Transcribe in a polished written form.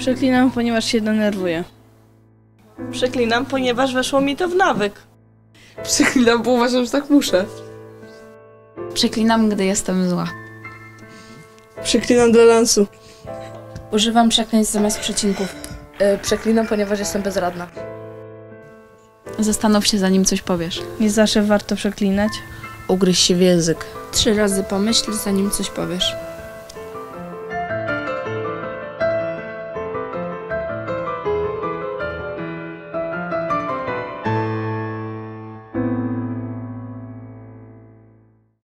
Przeklinam, ponieważ się denerwuję. Przeklinam, ponieważ weszło mi to w nawyk. Przeklinam, bo uważam, że tak muszę. Przeklinam, gdy jestem zła. Przeklinam dla lansu. Używam przekleństw zamiast przecinków. Przeklinam, ponieważ jestem bezradna. Zastanów się, zanim coś powiesz. Nie zawsze warto przeklinać. Ugryź się w język. 3 razy pomyśl, zanim coś powiesz.